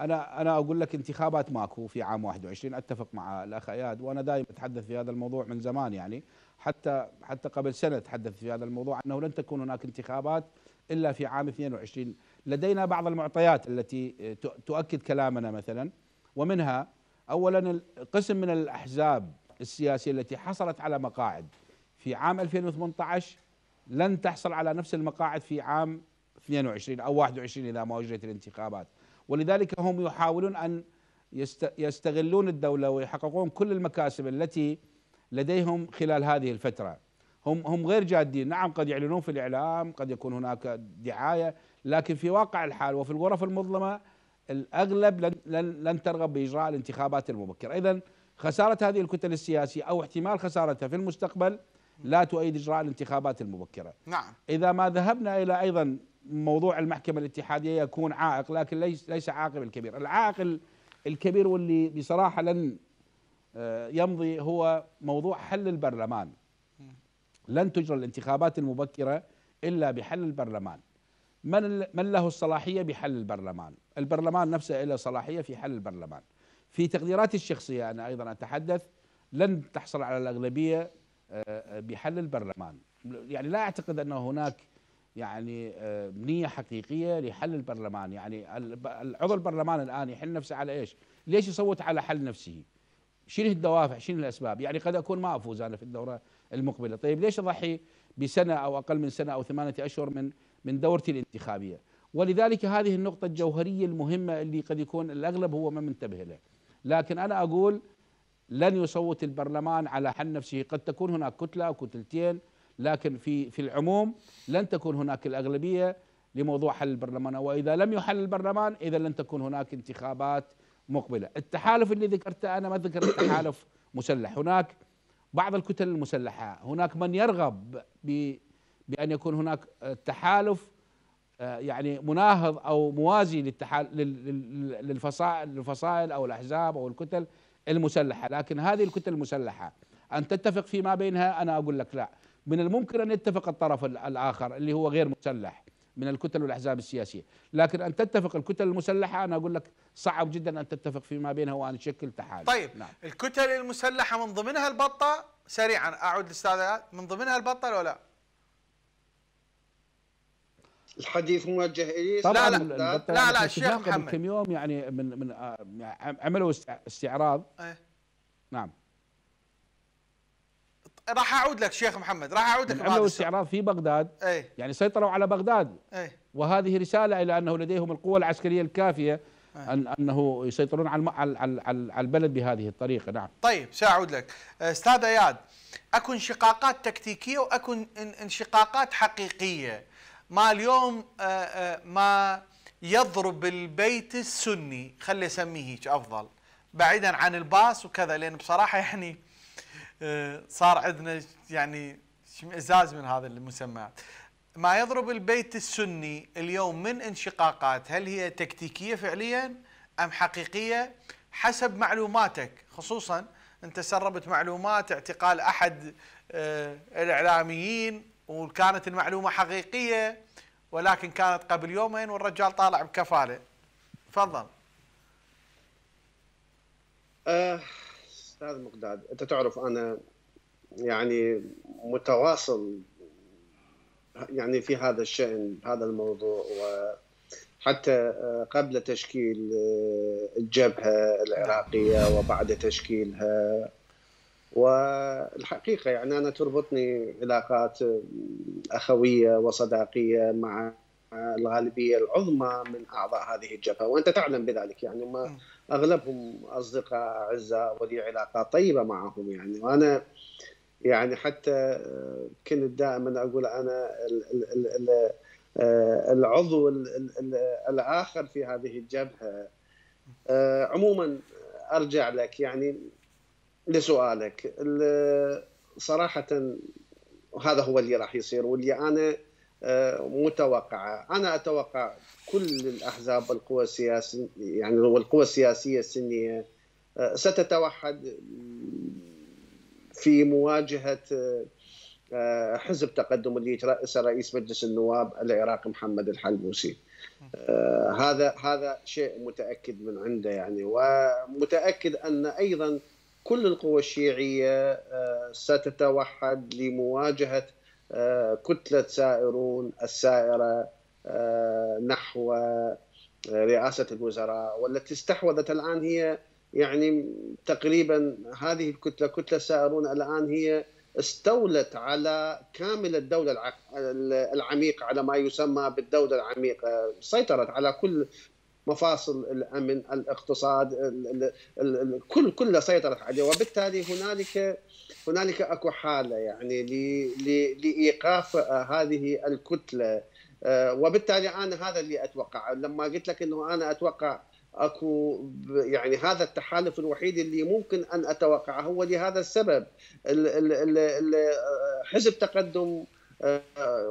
أنا أقول لك انتخابات ماكو في عام 21، أتفق مع الأخ أياد، وأنا دائما أتحدث في هذا الموضوع من زمان، يعني حتى قبل سنة أتحدث في هذا الموضوع أنه لن تكون هناك انتخابات إلا في عام 22. لدينا بعض المعطيات التي تؤكد كلامنا مثلا، ومنها أولا قسم من الأحزاب السياسية التي حصلت على مقاعد في عام 2018 لن تحصل على نفس المقاعد في عام 22 أو 21 إذا ما أجريت الانتخابات، ولذلك هم يحاولون أن يستغلون الدولة ويحققون كل المكاسب التي لديهم خلال هذه الفترة. هم غير جادين، نعم قد يعلنون في الإعلام، قد يكون هناك دعاية، لكن في واقع الحال وفي الغرف المظلمة الأغلب لن ترغب بإجراء الانتخابات المبكرة. إذن خسارة هذه الكتل السياسية أو احتمال خسارتها في المستقبل لا تؤيد إجراء الانتخابات المبكرة. نعم. إذا ما ذهبنا إلى أيضا موضوع المحكمة الاتحادية يكون عائق، لكن ليس عائق الكبير. العائق الكبير واللي بصراحة لن يمضي هو موضوع حل البرلمان. لن تجرى الانتخابات المبكرة إلا بحل البرلمان. من له الصلاحية بحل البرلمان؟ البرلمان نفسه له صلاحية في حل البرلمان. في تقديراتي الشخصية أنا أيضا أتحدث، لن تحصل على الأغلبية بحل البرلمان، يعني لا أعتقد أن هناك يعني نية حقيقية لحل البرلمان. يعني عضو البرلمان الآن يحل نفسه على إيش؟ ليش يصوت على حل نفسه؟ شنو الدوافع؟ شنو الأسباب؟ يعني قد أكون ما أفوز أنا في الدورة المقبلة، طيب ليش أضحي بسنة أو أقل من سنة أو 8 أشهر من دورتي الانتخابية؟ ولذلك هذه النقطة الجوهرية المهمة اللي قد يكون الأغلب هو ما منتبه له، لكن أنا أقول لن يصوت البرلمان على حل نفسه. قد تكون هناك كتلة أو كتلتين، لكن في العموم لن تكون هناك الأغلبية لموضوع حل البرلمان، وإذا لم يحل البرلمان إذا لن تكون هناك انتخابات مقبلة. التحالف اللي ذكرته أنا ما ذكرت تحالف مسلح، هناك بعض الكتل المسلحة، هناك من يرغب بأن يكون هناك تحالف يعني مناهض أو موازي للفصائل أو الأحزاب أو الكتل المسلحة، لكن هذه الكتل المسلحة أن تتفق فيما بينها أنا أقول لك لا. من الممكن أن يتفق الطرف الآخر اللي هو غير مسلح من الكتل والأحزاب السياسية، لكن أن تتفق الكتل المسلحة أنا أقول لك صعب جدا أن تتفق فيما بينها وأن تشكل تحالف. طيب نعم. الكتل المسلحة من ضمنها البطة، سريعا أعود للأستاذ، من ضمنها البطة لو لا؟ الحديث موجه إليه طبعا. لا الشيخ محمد كم يوم يعني من عملوا استعراض. نعم راح أعود لك شيخ محمد، راح أعود لك. عملوا استعراض في بغداد، يعني سيطروا على بغداد، وهذه رسالة إلى أنه لديهم القوة العسكريه الكافية أنه يسيطرون على البلد بهذه الطريقة. نعم طيب سأعود لك أستاذ اياد. اكو انشقاقات تكتيكية واكو انشقاقات حقيقية. ما اليوم ما يضرب البيت السني، خلي اسميه هيك افضل، بعيدا عن الباص وكذا، لان بصراحة يعني صار عندنا يعني اشمئزاز من هذا المسمى. ما يضرب البيت السني اليوم من انشقاقات، هل هي تكتيكية فعليا ام حقيقية؟ حسب معلوماتك، خصوصا انت سربت معلومات اعتقال احد الاعلاميين وكانت المعلومة حقيقية ولكن كانت قبل يومين والرجال طالع بكفالة. تفضل. أستاذ مقداد، أنت تعرف أنا يعني متواصل يعني في هذا الشأن، هذا الموضوع، وحتى قبل تشكيل الجبهة العراقية وبعد تشكيلها. والحقيقة يعني أنا تربطني علاقات أخوية وصداقية مع الغالبية العظمى من أعضاء هذه الجبهة، وأنت تعلم بذلك، يعني ما أغلبهم أصدقاء أعزاء ولي علاقات طيبة معهم يعني. وأنا يعني حتى كنت دائما أقول أنا العضو الآخر في هذه الجبهة. عموما أرجع لك يعني لسؤالك، صراحة هذا هو اللي راح يصير واللي أنا متوقعة. أنا أتوقع كل الأحزاب والقوى السياسية يعني والقوى السياسية السنية ستتوحد في مواجهة حزب تقدم اللي يترأس رئيس مجلس النواب العراقي محمد الحلبوسي. هذا شيء متأكد من عنده يعني. ومتأكد أن أيضا كل القوى الشيعية ستتوحد لمواجهة كتلة سائرون السائرة نحو رئاسة الوزراء، والتي استحوذت الآن هي يعني تقريبا هذه الكتلة، كتلة سائرون الآن هي استولت على كامل الدولة العميقة، على ما يسمى بالدولة العميقة، سيطرت على كل مفاصل الأمن، الاقتصاد، كل سيطرت عليه. وبالتالي هنالك اكو حالة يعني لإيقاف هذه الكتلة. وبالتالي انا هذا اللي اتوقع، لما قلت لك انه انا اتوقع اكو يعني هذا التحالف الوحيد اللي ممكن ان اتوقعه هو لهذا السبب. حزب تقدم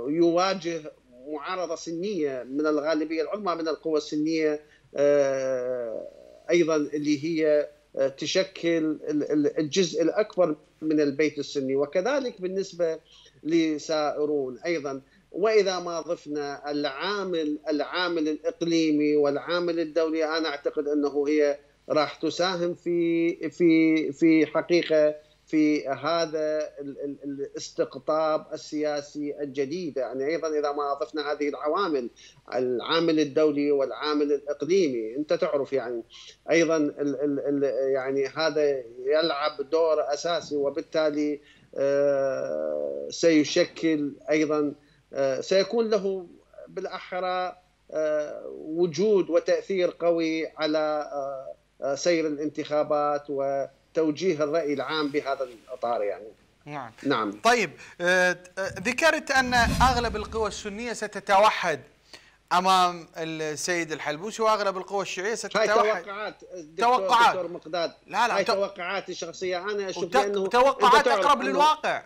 يواجه معارضة سنية من الغالبية العظمى من القوى السنية أيضا، اللي هي تشكل الجزء الأكبر من البيت السني، وكذلك بالنسبة لسائرون أيضا. وإذا ما ضفنا العامل الإقليمي والعامل الدولي، أنا أعتقد أنه هي راح تساهم في حقيقة في هذا الاستقطاب السياسي الجديد. يعني أيضا إذا ما أضفنا هذه العوامل، العامل الدولي والعامل الإقليمي، أنت تعرف يعني أيضا يعني هذا يلعب دور أساسي، وبالتالي سيشكل أيضا، سيكون له بالأحرى وجود وتأثير قوي على سير الانتخابات و توجيه الرأي العام بهذا الإطار يعني. نعم. طيب، ذكرت أن أغلب القوى السنية ستتوحد أمام السيد الحلبوسي، وأغلب القوى الشيعية ستتوحد. هاي توقعات دكتور مقداد. لا هاي توقعاتي الشخصية، أنا أشوف أنه توقعات أقرب للواقع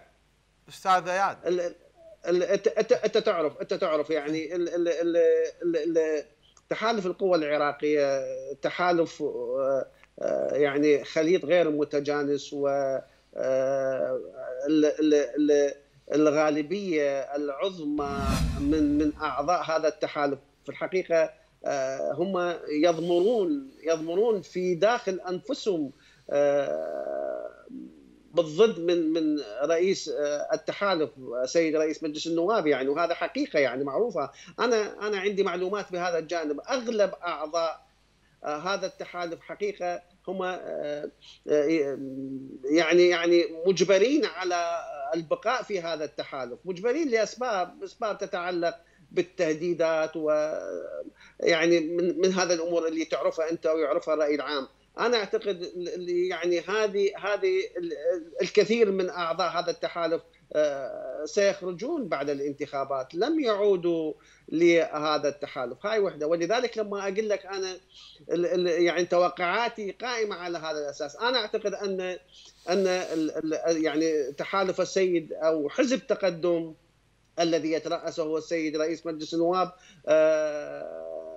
أستاذ اياد. أنت تعرف يعني تحالف القوى العراقية تحالف يعني خليط غير متجانس، و الغالبية العظمى من أعضاء هذا التحالف في الحقيقة هم يضمرون في داخل أنفسهم بالضد من رئيس التحالف سيد رئيس مجلس النواب يعني، وهذا حقيقة يعني معروفة. أنا عندي معلومات بهذا الجانب. أغلب أعضاء هذا التحالف حقيقة هم يعني مجبرين على البقاء في هذا التحالف، مجبرين لأسباب تتعلق بالتهديدات، ويعني من هذا الأمور اللي تعرفها أنت ويعرفها الرأي العام. أنا أعتقد يعني هذه الكثير من أعضاء هذا التحالف سيخرجون بعد الانتخابات، لم يعودوا لهذا التحالف، هاي وحده. ولذلك لما اقول لك انا يعني توقعاتي قائمه على هذا الاساس، انا اعتقد ان يعني تحالف السيد او حزب تقدم الذي يترأسه هو السيد رئيس مجلس النواب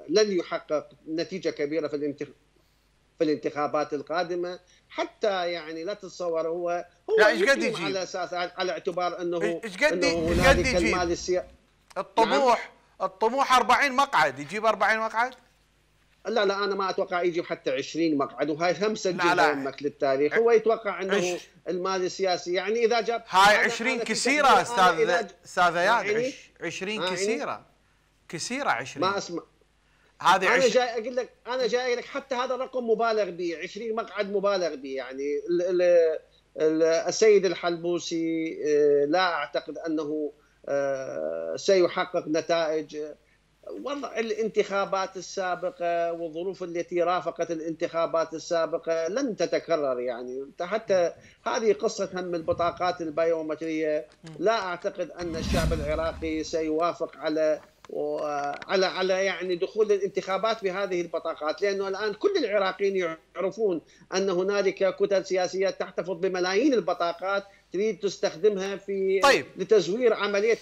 لن يحقق نتيجه كبيره في الانتخابات القادمة، حتى يعني لا تتصور هو على اساس، على اعتبار انه هنالك المال السياسي. الطموح 40 مقعد، يجيب 40 مقعد؟ لا انا ما اتوقع يجيب حتى 20 مقعد، وهاي هم سجلها همك للتاريخ. هو يتوقع انه المال السياسي يعني اذا جاب هاي 20 كثيره استاذ اياد، 20 كثيره 20. ما اسمع، انا جاي اقول لك حتى هذا الرقم مبالغ به، 20 مقعد مبالغ به يعني. السيد الحلبوسي لا اعتقد انه سيحقق نتائج. وضع الانتخابات السابقة والظروف التي رافقت الانتخابات السابقة لن تتكرر يعني. حتى هذه قصة هم البطاقات البيومترية، لا اعتقد ان الشعب العراقي سيوافق على يعني دخول الانتخابات بهذه البطاقات، لأنه الآن كل العراقيين يعرفون أن هنالك كتل سياسية تحتفظ بملايين البطاقات تريد تستخدمها في لتزوير عملية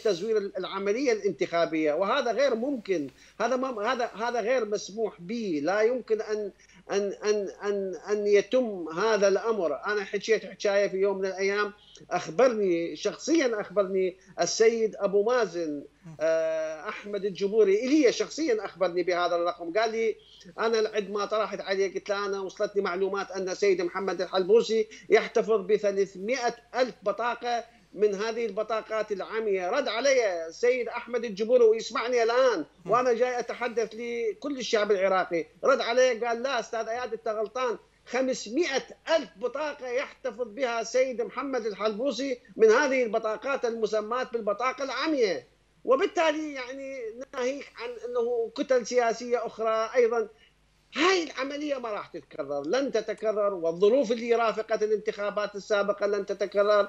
العملية الانتخابية، وهذا غير ممكن، هذا غير مسموح به، لا يمكن أن يتم هذا الأمر. أنا حكيت حكاية في يوم من الأيام، شخصيا أخبرني السيد أبو مازن أحمد الجبوري، إلي شخصيا أخبرني بهذا الرقم. قال لي أنا عندما طرحت عليه قلت له أنا وصلتني معلومات أن السيد محمد الحلبوسي يحتفظ ب 300 ألف بطاقة من هذه البطاقات العامية. رد علي السيد أحمد الجبوري ويسمعني الآن، وأنا جاي أتحدث لكل الشعب العراقي، رد علي قال لا أستاذ اياد أنت غلطان، 500,000 بطاقة يحتفظ بها سيد محمد الحلبوسي من هذه البطاقات المسماة بالبطاقة العمياء، وبالتالي يعني ناهيك عن أنه كتل سياسية أخرى أيضا. هاي العملية ما راح تتكرر، لن تتكرر، والظروف اللي رافقت الانتخابات السابقة لن تتكرر.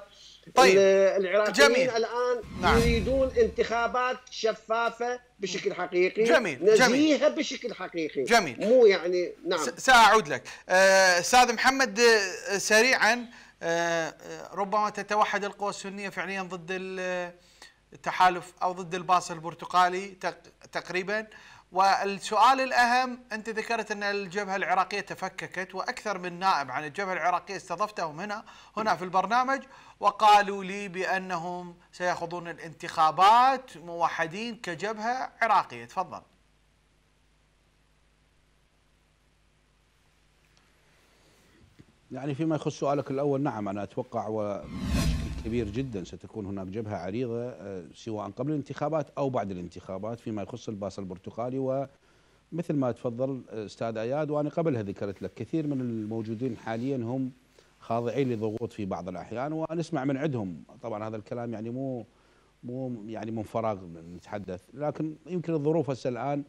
طيب. العراقيين الآن يريدون انتخابات شفافة بشكل حقيقي، نزيهة بشكل حقيقي. جميل. مو يعني نعم. سأعود لك أستاذ محمد سريعا. ربما تتوحد القوى السنية فعليا ضد التحالف أو ضد الباص البرتقالي تقريبا. والسؤال الأهم، أنت ذكرت أن الجبهة العراقية تفككت، وأكثر من نائب عن الجبهة العراقية استضفتهم هنا في البرنامج، وقالوا لي بأنهم سيخوضون الانتخابات موحدين كجبهة عراقية. تفضل. يعني فيما يخص سؤالك الأول، نعم أنا أتوقع وبشكل كبير جدا ستكون هناك جبهة عريضة سواء قبل الانتخابات أو بعد الانتخابات فيما يخص الباص البرتقالي. ومثل ما تفضل أستاذ أياد وأنا قبلها ذكرت لك، كثير من الموجودين حاليا هم خاضعين لضغوط في بعض الأحيان، ونسمع من عندهم طبعا هذا الكلام يعني مو يعني من فراغ نتحدث، لكن يمكن الظروف هسه الآن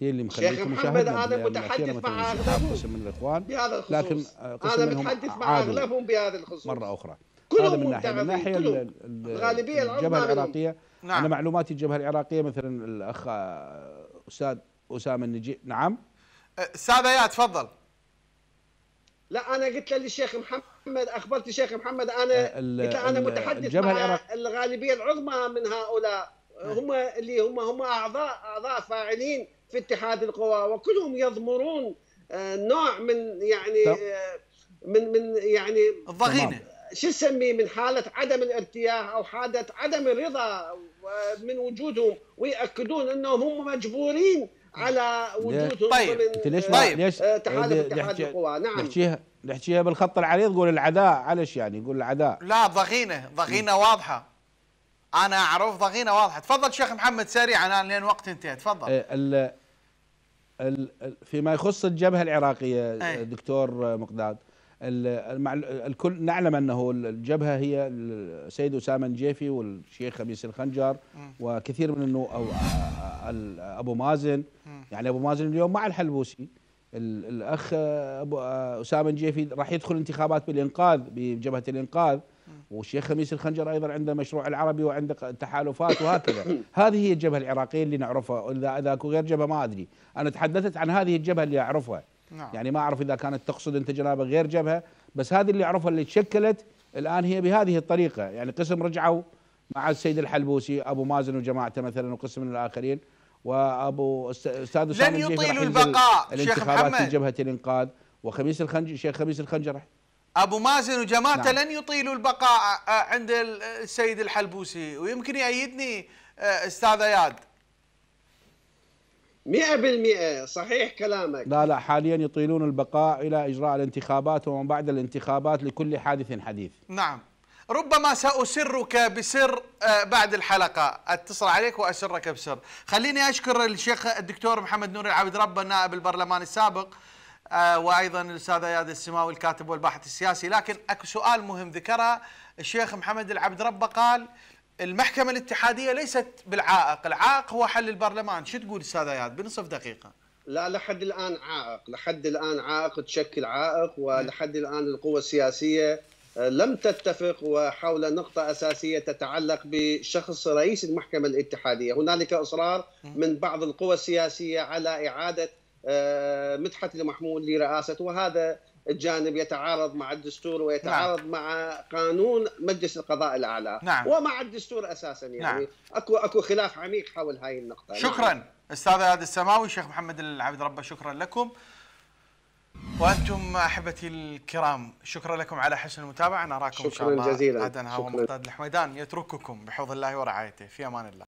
هي اللي مخليكم مشاهدنا هذا متحدث مع أغلبهم من الإخوان، لكن هذا متحدث مع أغلبهم بهذا الخصوص مرة أخرى. هذا من ناحية، من ناحية الجبهة العراقية. نعم. أنا معلوماتي الجبهة العراقية مثلا الأخ أستاذ أسامه النجيب. نعم أستاذ أياد تفضل. لا أنا قلت للشيخ محمد، أخبرت الشيخ محمد أنا متحدث مع الغالبية العظمى من هؤلاء، هم اللي هم أعضاء فاعلين في اتحاد القوى، وكلهم يضمرون نوع من يعني من يعني الضغينة، شو نسميه، من حالة عدم الارتياح أو حالة عدم الرضا من وجودهم، ويأكدون أنهم هم مجبورين على وجودهم. طيب أنت ليش تحالف اتحاد القوى؟ نعم نحكيها بالخط العريض، قول العداء علش يعني قول العداء، لا ضغينة واضحة، أنا أعرف ضغينة واضحة. تفضل شيخ محمد سريعا لأن وقت انتهى. تفضل. فيما يخص الجبهة العراقية دكتور مقداد، الكل نعلم أنه الجبهة هي السيد اسامه جيفي والشيخ خميس الخنجر وكثير من أبو مازن. يعني أبو مازن اليوم مع الحلبوسي، الأخ اسامه جيفي راح يدخل انتخابات بالإنقاذ بجبهة الإنقاذ، والشيخ خميس الخنجر أيضا عنده مشروع العربي وعنده تحالفات وهكذا. هذه هي الجبهة العراقية اللي نعرفها، إذا أكو غير جبهة ما أدري، أنا تحدثت عن هذه الجبهة اللي أعرفها. يعني ما أعرف إذا كانت تقصد أنت جنابك غير جبهة، بس هذه اللي أعرفها اللي تشكلت الآن هي بهذه الطريقة. يعني قسم رجعوا مع السيد الحلبوسي أبو مازن وجماعته مثلا، وقسم من الآخرين، وأبو أستاذ أسامة الجيفي لن يطيلوا البقاء الانتخابات في جبهة الإنقاذ، وخميس الخنجر الشيخ خميس الخنجر أبو مازن وجماعته. نعم. لن يطيلوا البقاء عند السيد الحلبوسي، ويمكن يأيدني أستاذ أياد 100%. صحيح كلامك. لا حاليا يطيلون البقاء إلى إجراء الانتخابات ومن بعد الانتخابات لكل حادث حديث. نعم. ربما سأسرك بسر بعد الحلقة، أتصل عليك وأسرك بسر. خليني أشكر الشيخ الدكتور محمد نوري العبد ربه النائب البرلماني السابق، وأيضا الأستاذ اياد السماوي الكاتب والباحث السياسي. لكن أكو سؤال مهم ذكره الشيخ محمد العبد ربه، قال المحكمة الاتحادية ليست بالعائق، العائق هو حل البرلمان. شو تقول أستاذ اياد بنصف دقيقة؟ لا لحد الآن عائق، لحد الآن عائق، تشكل عائق، ولحد الآن القوى السياسية لم تتفق وحول نقطة أساسية تتعلق بشخص رئيس المحكمة الاتحادية. هنالك إصرار من بعض القوى السياسية على إعادة مدحت لمحمود لرئاسة، وهذا الجانب يتعارض مع الدستور ويتعارض مع قانون مجلس القضاء الأعلى ومع الدستور أساسا. يعني أكو خلاف عميق حول هاي النقطة. شكرا أستاذ اياد السماوي، شيخ محمد العبد ربه، شكرا لكم. وأنتم أحبتي الكرام شكرا لكم على حسن المتابعة، نراكم إن شاء الله. شكرا جزيلا. مقداد الحميدان يترككم بحفظ الله ورعايته، في أمان الله.